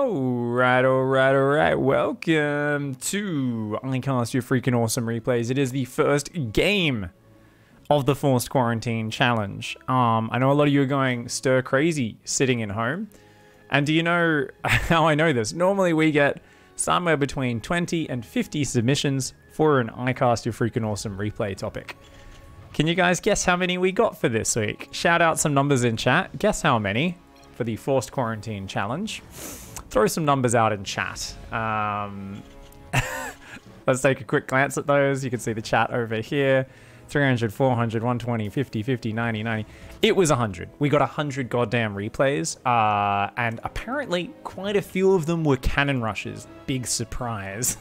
All right. Welcome to iCast Your Freaking Awesome Replays. It is the first game of the Forced Quarantine Challenge. I know a lot of you are going stir crazy sitting in home. And do you know how I know this? Normally we get somewhere between 20 and 50 submissions for an iCast Your Freaking Awesome Replay topic. Can you guys guess how many we got for this week? Shout out some numbers in chat. Guess how many for the Forced Quarantine Challenge. Throw some numbers out in chat. Let's take a quick glance at those. You can see the chat over here. 300, 400, 120, 50, 50, 90, 90. It was 100. We got 100 goddamn replays. And apparently quite a few of them were cannon rushes. Big surprise.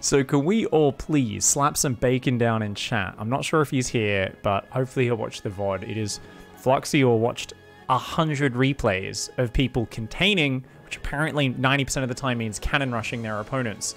So can we all please slap some bacon down in chat? I'm not sure if he's here, but hopefully he'll watch the VOD. It is Fluxior watched 100 replays of people containing, which apparently 90% of the time means cannon rushing their opponents.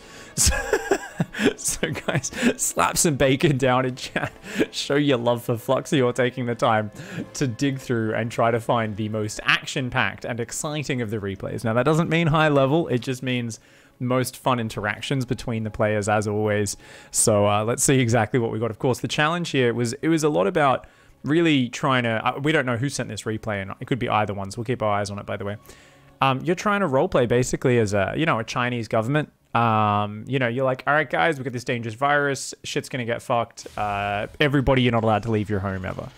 So guys, slap some bacon down in chat. Show your love for Fluxior taking the time to dig through and try to find the most action-packed and exciting of the replays. Now that doesn't mean high level, it just means most fun interactions between the players as always. So let's see exactly what we got. Of course, the challenge here was, it was a lot about really trying to, we don't know who sent this replay and it could be either one, so we'll keep our eyes on it, by the way. You're trying to roleplay basically as a, you know, a Chinese government. You know, you're like, all right, guys, we got this dangerous virus. Shit's going to get fucked. Everybody, you're not allowed to leave your home ever.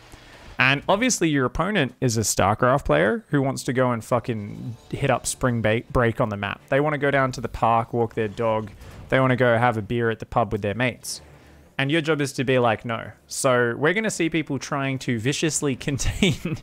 And obviously your opponent is a StarCraft player who wants to go and fucking hit up spring break on the map. They want to go down to the park, walk their dog. They want to go have a beer at the pub with their mates. And your job is to be like, no. So we're going to see people trying to viciously contain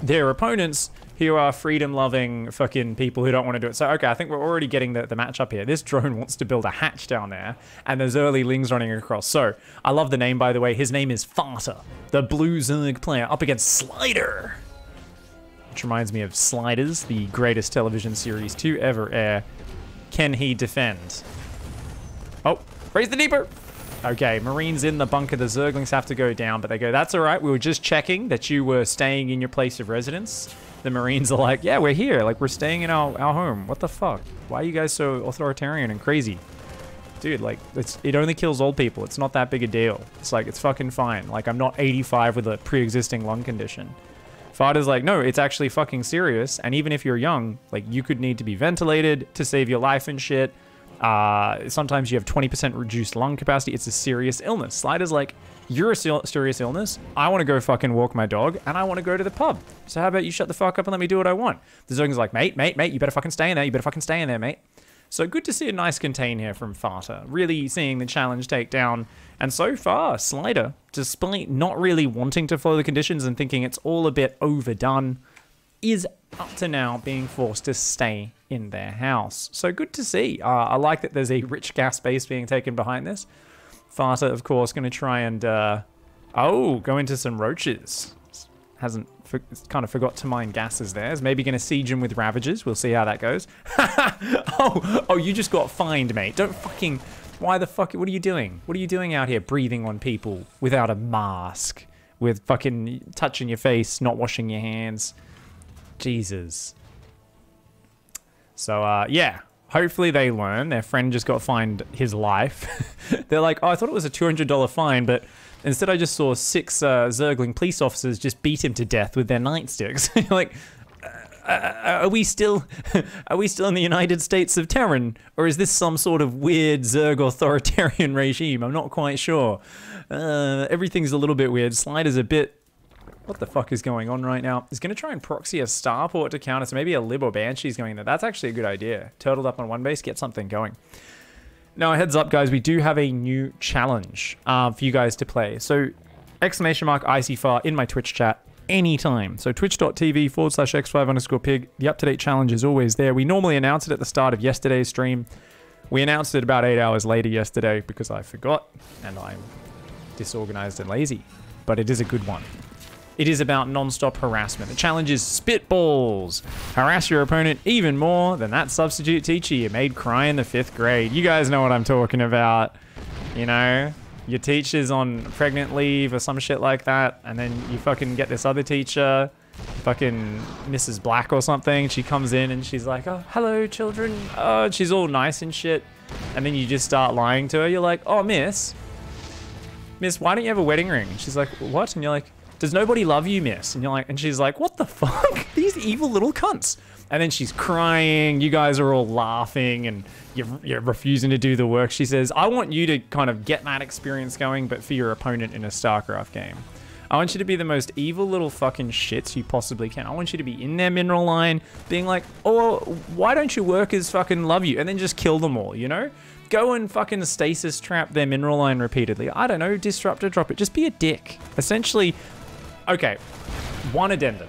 their opponents who are freedom-loving fucking people who don't want to do it. So, okay, I think we're already getting the matchup here. This drone wants to build a hatch down there, and there's early lings running across. So, I love the name, by the way. His name is Fata, the blue Zerg player, up against Slider. Which reminds me of Sliders, the greatest television series to ever air. Can he defend? Oh, raise the deeper! Okay, Marines in the bunker. The Zerglings have to go down, but they go, that's all right. We were just checking that you were staying in your place of residence. The Marines are like, yeah, we're here. Like, we're staying in our home. What the fuck? Why are you guys so authoritarian and crazy? Dude, like, it only kills old people. It's not that big a deal. It's like, it's fucking fine. Like, I'm not 85 with a pre-existing lung condition. Fada's like, no, it's actually fucking serious. And even if you're young, like, you could need to be ventilated to save your life and shit. Sometimes you have 20% reduced lung capacity. It's a serious illness. Slider's like, you're a serious illness. I want to go fucking walk my dog and I want to go to the pub. So how about you shut the fuck up and let me do what I want? The Zergling's like, mate, you better fucking stay in there. You better fucking stay in there, mate. So good to see a nice contain here from Fata. Really seeing the challenge take down. And so far, Slider, despite not really wanting to follow the conditions and thinking it's all a bit overdone, is up to now being forced to stay in their house. So good to see. I like that there's a rich gas base being taken behind this. Fata, of course, going to try and, go into some roaches. Kind of forgot to mine gases there. Is maybe going to siege him with Ravages. We'll see how that goes. Oh, you just got fined, mate. Don't fucking, why the fuck, what are you doing? What are you doing out here breathing on people without a mask? With fucking touching your face, not washing your hands. Jesus. So, yeah. Hopefully they learn. Their friend just got fined his life. They're like, oh, I thought it was a $200 fine, but instead I just saw six Zergling police officers just beat him to death with their nightsticks. You're like, are we still in the United States of Terran? Or is this some sort of weird Zerg authoritarian regime? I'm not quite sure. Everything's a little bit weird. Slider's a bit... What the fuck is going on right now? He's going to try and proxy a starport to counter, so maybe a Lib or Banshee's going in there. That's actually a good idea. Turtled up on one base, get something going. Now, heads up, guys. We do have a new challenge for you guys to play. So, !ICFAR in my Twitch chat anytime. So, twitch.tv/x5_pig. The up-to-date challenge is always there. We normally announce it at the start of yesterday's stream. We announced it about 8 hours later yesterday because I forgot and I'm disorganized and lazy. But it is a good one. It is about non-stop harassment. The challenge is spitballs. Harass your opponent even more than that substitute teacher you made cry in the 5th grade. You guys know what I'm talking about. You know, your teacher's on pregnant leave or some shit like that. And then you fucking get this other teacher fucking Mrs. Black or something. She comes in and she's like, oh, hello, children. And she's all nice and shit. And then you just start lying to her. You're like, oh, miss, why don't you have a wedding ring? She's like, what? And you're like, does nobody love you, miss? And you're like, and she's like, what the fuck? These evil little cunts. And then she's crying. You guys are all laughing and you're refusing to do the work. She says, I want you to kind of get that experience going, but for your opponent in a StarCraft game. I want you to be the most evil little fucking shits you possibly can. I want you to be in their mineral line being like, oh, why don't your workers fucking love you? And then just kill them all, you know? Go and fucking stasis trap their mineral line repeatedly. I don't know, disrupt or drop it. Just be a dick. Essentially, okay, one addendum.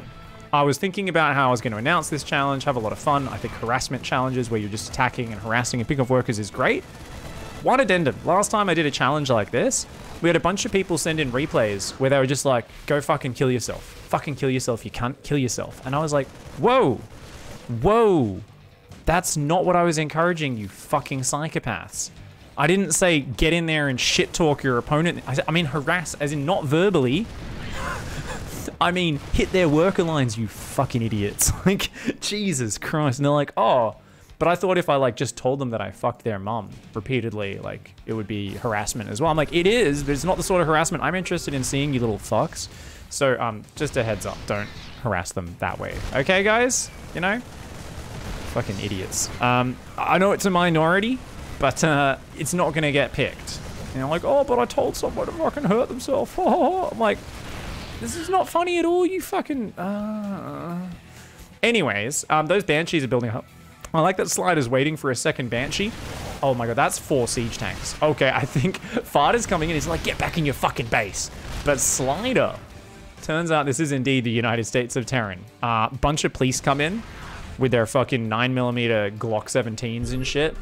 I was thinking about how I was going to announce this challenge, have a lot of fun. I think harassment challenges where you're just attacking and harassing and pick off workers is great. One addendum. Last time I did a challenge like this, we had a bunch of people send in replays where they were just like, go fucking kill yourself. Fucking kill yourself, you cunt. Kill yourself. And I was like, whoa, whoa. That's not what I was encouraging, you fucking psychopaths. I didn't say get in there and shit talk your opponent. I mean harass, as in not verbally. I mean, hit their worker lines, you fucking idiots. Like, Jesus Christ. And they're like, oh, but I thought if I like just told them that I fucked their mum repeatedly, like it would be harassment as well. I'm like, it is, but it's not the sort of harassment I'm interested in seeing, you little fucks. So just a heads up, don't harass them that way. Okay, guys, you know, fucking idiots. I know it's a minority, but it's not gonna get picked. And I'm like, oh, but I told someone to fucking hurt themselves. I'm like, this is not funny at all, you fucking... Anyways, those banshees are building up. I like that Slider's waiting for a second banshee. Oh my god, that's 4 siege tanks. Okay, I think Fata's coming in. He's like, get back in your fucking base. But Slider, turns out this is indeed the United States of Terran. Bunch of police come in with their fucking 9mm Glock 17s and shit.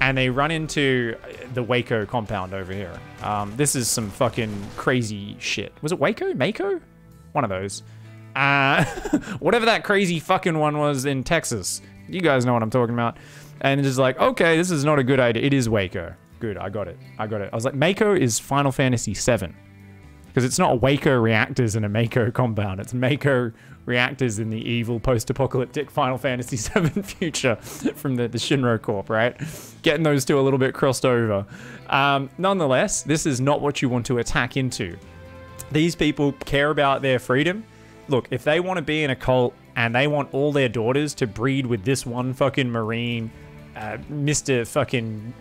And they run into the Waco compound over here. This is some fucking crazy shit. Was it Waco? Mako? One of those. Whatever that crazy fucking one was in Texas. You guys know what I'm talking about. And it's just like, okay, this is not a good idea. It is Waco. Good, I got it. I got it. I was like, Mako is Final Fantasy VII. Because it's not Waco reactors in a Mako compound. It's Mako reactors in the evil post-apocalyptic Final Fantasy VII future from the Shinra Corp, right? Getting those two a little bit crossed over. Nonetheless, this is not what you want to attack into. These people care about their freedom. Look, if they want to be in a cult and they want all their daughters to breed with this one fucking Marine, Mr. fucking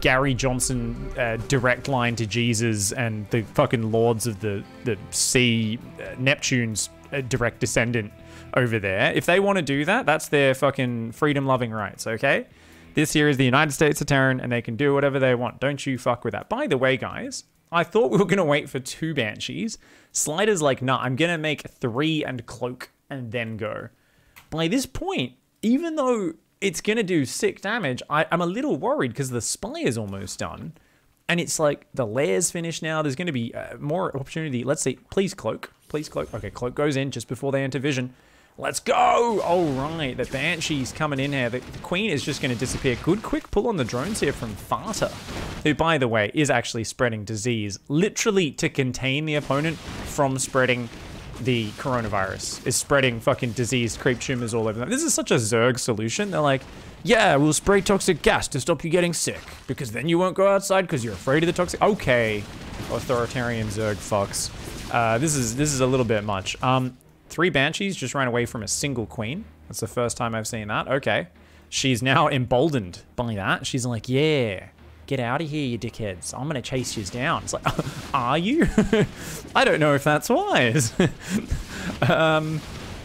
Gary Johnson, direct line to Jesus, and the fucking lords of the sea, Neptune's direct descendant over there. If they want to do that, that's their fucking freedom-loving rights, okay? This here is the United States of Terran, and they can do whatever they want. Don't you fuck with that. By the way, guys, I thought we were going to wait for 2 banshees. Slider's like, nah, I'm going to make 3 and cloak and then go. By this point, even though it's going to do sick damage, I'm a little worried because the spy is almost done. And it's like the lair's finished now. There's going to be more opportunity. Let's see. Please cloak. Please cloak. Okay, cloak goes in just before they enter vision. Let's go. All right. The banshee's coming in here. The queen is just going to disappear. Good quick pull on the drones here from Fata, who, by the way, is actually spreading disease literally to contain the opponent from spreading the coronavirus, is spreading fucking disease, creep tumors all over them. This is such a Zerg solution. They're like, yeah, we'll spray toxic gas to stop you getting sick because then you won't go outside because you're afraid of the toxic. Okay, authoritarian Zerg fucks. This is a little bit much. 3 banshees just ran away from a single queen. That's the first time I've seen that. Okay, she's now emboldened by that. She's like, yeah, get out of here, you dickheads. I'm going to chase you down. It's like, are you? I don't know if that's wise.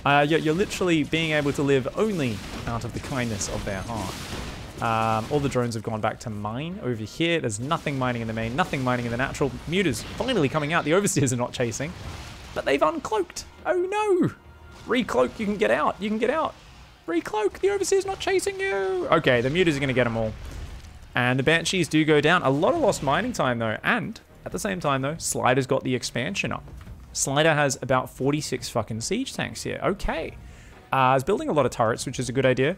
You're literally being able to live only out of the kindness of their heart. All the drones have gone back to mine over here. There's nothing mining in the main, nothing mining in the natural. Muters finally coming out. The overseers are not chasing, but they've uncloaked. Oh no. Recloak, you can get out. You can get out. Recloak, the overseer's not chasing you. Okay, the muters are going to get them all. And the banshees do go down. A lot of lost mining time, though. And at the same time, though, Slider's got the expansion up. Slider has about 46 fucking siege tanks here. Okay. He's building a lot of turrets, which is a good idea.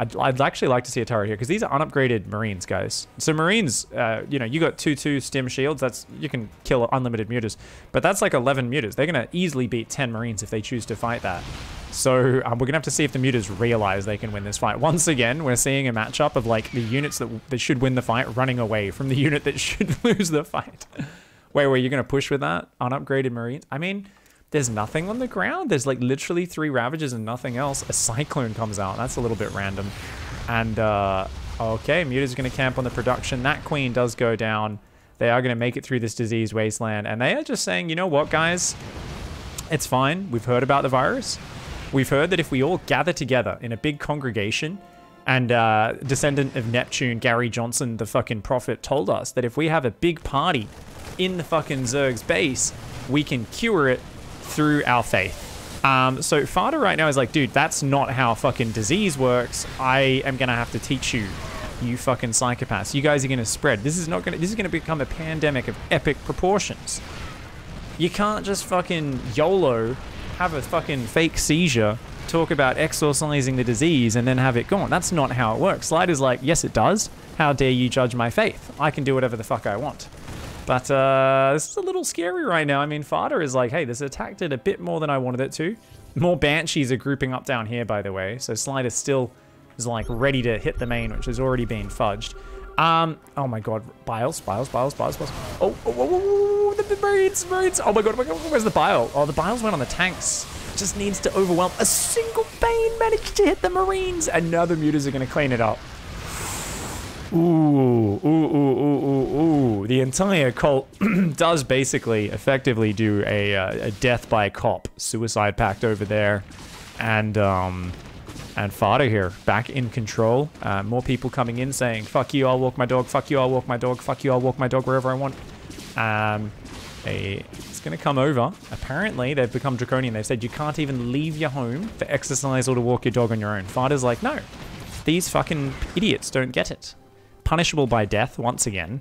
I'd actually like to see a turret here because these are unupgraded Marines, guys. So Marines, you know, you got 2/2 stim shields. That's, you can kill unlimited mutas, but that's like 11 mutas. They're gonna easily beat 10 Marines if they choose to fight that. So we're gonna have to see if the mutas realize they can win this fight. Once again, we're seeing a matchup of like the units that should win the fight running away from the unit that should lose the fight. Wait, you're gonna push with that unupgraded Marines? I mean, there's nothing on the ground. There's like literally 3 Ravages and nothing else. A Cyclone comes out. That's a little bit random. And okay, Muta's gonna camp on the production. That Queen does go down. They are gonna make it through this diseased wasteland. And they are just saying, you know what, guys? It's fine. We've heard about the virus. We've heard that if we all gather together in a big congregation, and descendant of Neptune, Gary Johnson, the fucking prophet, told us that if we have a big party in the fucking Zerg's base, we can cure it through our faith. So Fata right now is like, dude, that's not how fucking disease works. I am gonna have to teach you, you fucking psychopaths. You guys are gonna spread. This is gonna become a pandemic of epic proportions. You can't just fucking YOLO, have a fucking fake seizure, talk about exorcising the disease and then have it gone. That's not how it works. Sliders like, yes it does. How dare you judge my faith? I can do whatever the fuck I want. But this is a little scary right now. I mean, Fata is like, hey, this attacked it a bit more than I wanted it to. More Banshees are grouping up down here, by the way. So Slider still is like ready to hit the main, which has already been fudged. Oh my God, Biles. Oh, the Marines. Oh my God, where's the Bile? Oh, the Biles went on the tanks. Just needs to overwhelm. A single Bane managed to hit the Marines. Another Mutas are gonna clean it up. Ooh. The entire cult does basically effectively do a death by cop suicide pact over there. And Fata here, back in control. More people coming in saying, fuck you, I'll walk my dog. Fuck you, I'll walk my dog. Fuck you, I'll walk my dog wherever I want. It's gonna come over. Apparently, they've become draconian. They've said you can't even leave your home for exercise or to walk your dog on your own. Fata's like, no. These fucking idiots don't get it. Punishable by death once again.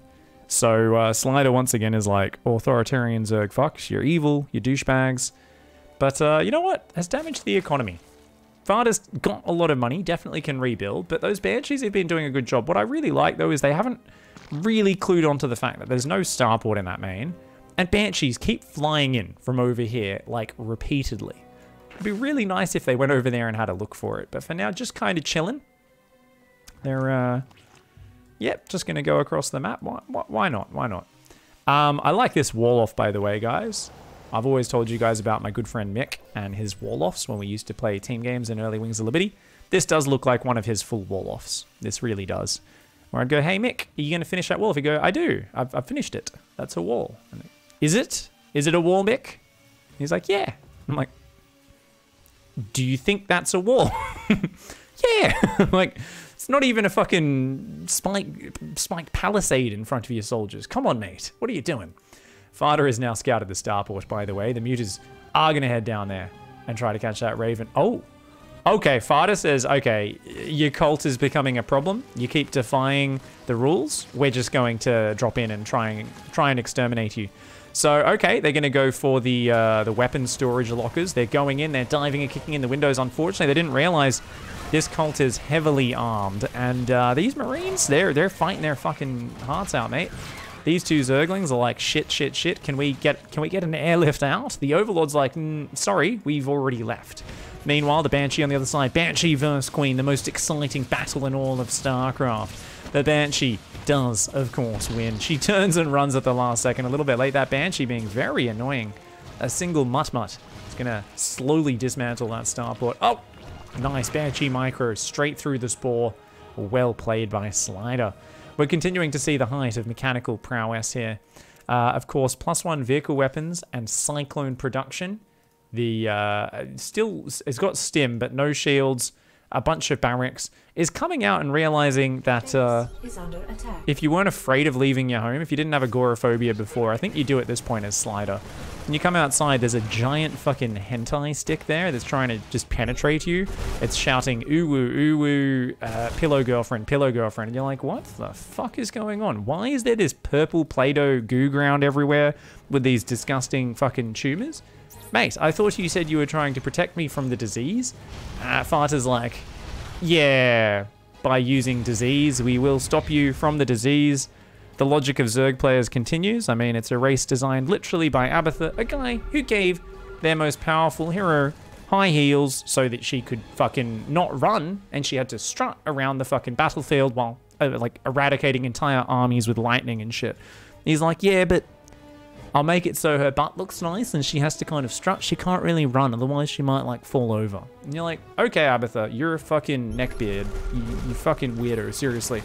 So Slider once again is like, authoritarian Zerg fucks, you're evil, you're douchebags. But you know what? Has damaged the economy. Fata's got a lot of money, definitely can rebuild, but those Banshees have been doing a good job. What I really like though is they haven't really clued onto the fact that there's no starport in that main, and Banshees keep flying in from over here, like repeatedly. It'd be really nice if they went over there and had a look for it, but for now, just kind of chilling. They're, yep, just gonna go across the map. Why not? I like this wall off, by the way, guys. I've always told you guys about my good friend Mick and his wall offs when we used to play team games in early Wings of Liberty. This does look like one of his full wall offs. This really does. Where I'd go, hey Mick, are you gonna finish that wall? If you go, I do. I've finished it. That's a wall. Is it? Is it a wall, Mick? And he's like, yeah. I'm like, do you think that's a wall? Yeah. I'm like, it's not even a fucking spike palisade in front of your soldiers. Come on, mate. What are you doing? Fata has now scouted the starport, by the way. The mutas are going to head down there and try to catch that Raven. Oh, okay. Fata says, okay, your cult is becoming a problem. You keep defying the rules. We're just going to drop in and try and exterminate you. So, okay, they're going to go for the weapon storage lockers. They're going in, they're diving and kicking in the windows. Unfortunately, they didn't realize this cult is heavily armed. And these Marines, they're fighting their fucking hearts out, mate. These two Zerglings are like, shit. Can we get an airlift out? The Overlord's like, sorry, we've already left. Meanwhile, the Banshee on the other side. Banshee versus Queen, the most exciting battle in all of StarCraft. The Banshee does, of course, win. She turns and runs at the last second, a little bit late. That Banshee being very annoying. A single Mutt-Mutt is gonna slowly dismantle that starport. Oh, nice Banshee micro, straight through the spore. Well played by Slider. We're continuing to see the height of mechanical prowess here. Of course, +1 vehicle weapons and Cyclone production. The, still, it's got stim, but no shields. A bunch of barracks, is coming out and realizing that if you weren't afraid of leaving your home, if you didn't have agoraphobia before, I think you do at this point as Slider. When you come outside, there's a giant fucking hentai stick there that's trying to just penetrate you. It's shouting, ooh woo, pillow girlfriend. And you're like, what the fuck is going on? Why is there this purple Play-Doh goo ground everywhere with these disgusting fucking tumors? Mate, I thought you said you were trying to protect me from the disease. Fata's like, Yeah, by using disease, we will stop you from the disease. The logic of Zerg players continues. I mean, it's a race designed literally by Abathur, a guy who gave their most powerful hero high heels so that she could fucking not run, and she had to strut around the fucking battlefield while like eradicating entire armies with lightning and shit. He's like, yeah, but I'll make it so her butt looks nice and she has to kind of strut. She can't really run, otherwise she might like fall over. And you're like, okay, Abathur, you're a fucking neckbeard. You fucking weirdo, seriously.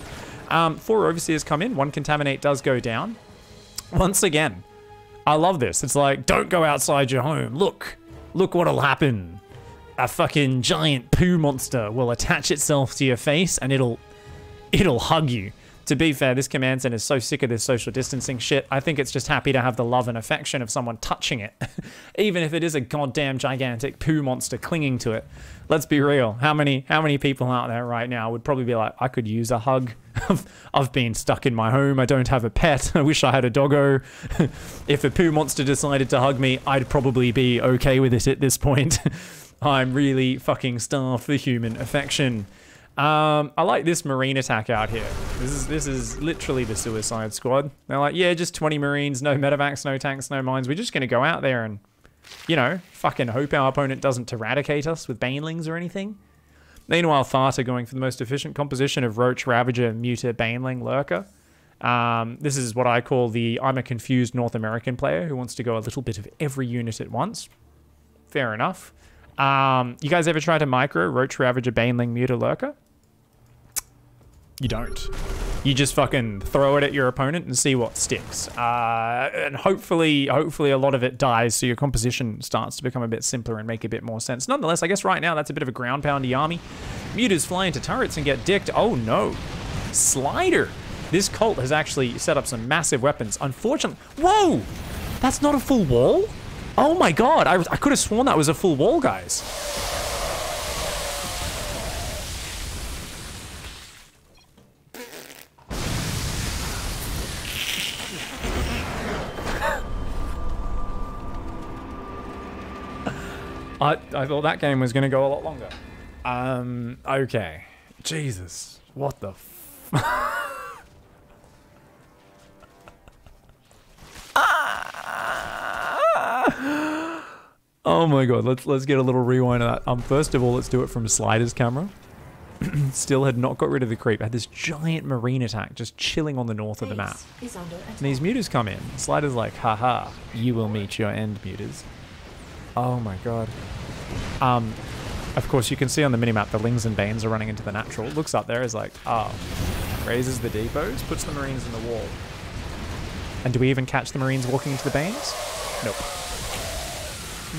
Four overseers come in, one contaminate does go down. Once again, I love this. It's like, don't go outside your home. Look what'll happen. A fucking giant poo monster will attach itself to your face and it'll hug you. To be fair, this command center is so sick of this social distancing shit. I think it's just happy to have the love and affection of someone touching it. Even if it is a goddamn gigantic poo monster clinging to it. Let's be real. How many people out there right now would probably be like, I could use a hug. I've been stuck in my home. I don't have a pet. I wish I had a doggo. If a poo monster decided to hug me, I'd probably be okay with it at this point. I'm really fucking starved for human affection. I like this marine attack out here. This is literally the Suicide Squad. They're like, yeah, just 20 marines, no medevacs, no tanks, no mines. We're just gonna go out there and, you know, fucking hope our opponent doesn't eradicate us with banelings or anything. Meanwhile, Fata going for the most efficient composition of Roach, Ravager, Muta, Baneling, Lurker. This is what I call the I'm a confused North American player who wants to go a little bit of every unit at once. Fair enough. You guys ever try to micro Roach, Ravager, Baneling, Muta, Lurker? You don't. You just fucking throw it at your opponent and see what sticks. And hopefully a lot of it dies so your composition starts to become a bit simpler and make a bit more sense. Nonetheless, I guess right now that's a bit of a ground poundy army. Mutas fly into turrets and get dicked. Oh no. Slider. This cult has actually set up some massive weapons. Unfortunately, whoa! That's not a full wall? Oh my god, I could have sworn that was a full wall, guys. I thought that game was going to go a lot longer. Okay. Jesus. What the f... Oh my god, let's get a little rewind of that. First of all, let's do it from Slider's camera. Still had not got rid of the creep. I had this giant marine attack just chilling on the north of the map. And these muters come in. Slider's like, haha, you will meet your end, muters. Oh my god. Of course, you can see on the minimap the Lings and Banes are running into the natural. Looks up there, is like, oh. Raises the depots, puts the Marines in the wall. And do we even catch the Marines walking into the Banes? Nope.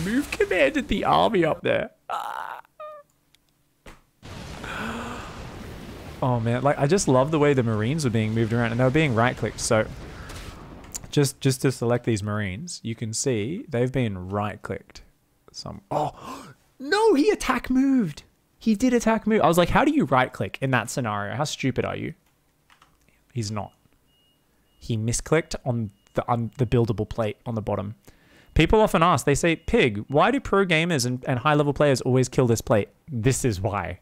Move commanded the army up there. Ah. Oh man, like I just love the way the Marines were being moved around and they were being right-clicked, so... Just to select these Marines, you can see they've been right-clicked. Oh, no, he attack moved. He did attack move. I was like, how do you right-click in that scenario? How stupid are you? He's not. He misclicked on the buildable plate on the bottom. People often ask, they say, Pig, why do pro gamers and high-level players always kill this plate? This is why.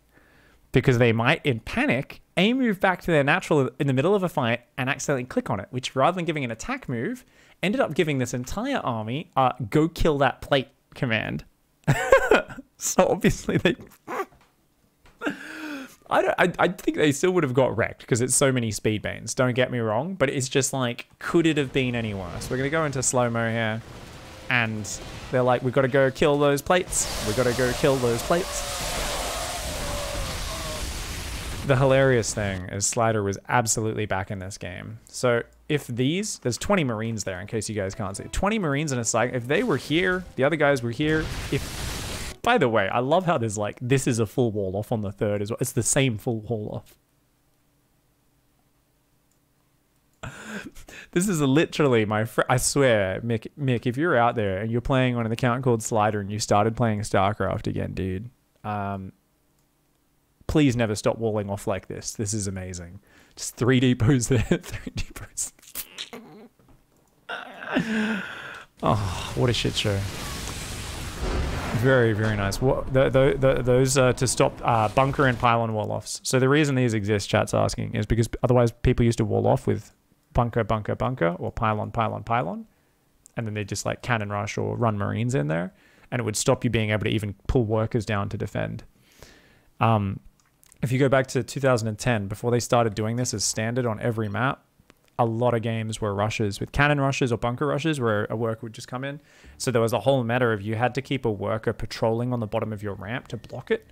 Because they might, in panic, aim move back to their natural in the middle of a fight and accidentally click on it, which rather than giving an attack move, ended up giving this entire army go kill that plate command. So obviously they... I think they still would have got wrecked because it's so many speed banes, don't get me wrong, but it's just like, could it have been any worse? We're going to go into slow-mo here and they're like, we've got to go kill those plates. We've got to go kill those plates. The hilarious thing is Slider was absolutely back in this game. So if these, there's 20 Marines there in case you guys can't see. 20 Marines in a cycle. If they were here, the other guys were here. If, by the way, I love how there's like, this is a full wall off on the third as well. It's the same full wall off. This is literally my friend. I swear, Mick, if you're out there and you're playing on an account called Slider and you started playing StarCraft again, dude. Please never stop walling off like this. This is amazing. Just 3 depots there, 3 depots. Oh, what a shit show. Very, very nice. What, those are to stop bunker and pylon wall-offs. So the reason these exist, chat's asking, is because otherwise people used to wall off with bunker, bunker, bunker, or pylon, pylon, pylon. And then they'd just like cannon rush or run Marines in there. And it would stop you being able to even pull workers down to defend. If you go back to 2010, before they started doing this as standard on every map, a lot of games were rushes with cannon rushes or bunker rushes where a worker would just come in. So there was a whole matter of you had to keep a worker patrolling on the bottom of your ramp to block it.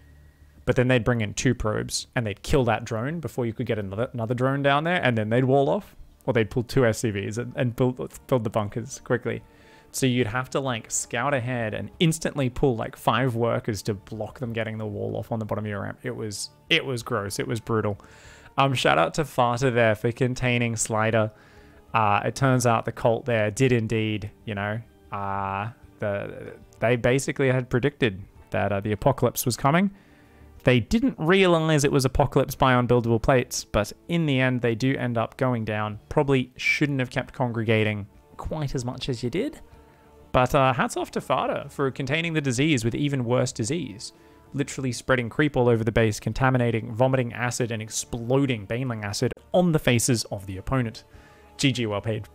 But then they'd bring in two probes and they'd kill that drone before you could get another drone down there. And then they'd wall off, or they'd pull two SCVs and build the bunkers quickly. So you'd have to like scout ahead and instantly pull like 5 workers to block them getting the wall off on the bottom of your ramp. It was gross. It was brutal. Shout out to Fata there for containing Slider. It turns out the cult there did indeed, you know, they basically had predicted that the apocalypse was coming. They didn't realize it was apocalypse by unbuildable plates, but in the end they do end up going down. Probably shouldn't have kept congregating quite as much as you did. But hats off to Fata for containing the disease with even worse disease. Literally spreading creep all over the base, contaminating, vomiting acid, and exploding baneling acid on the faces of the opponent. GG, well paid.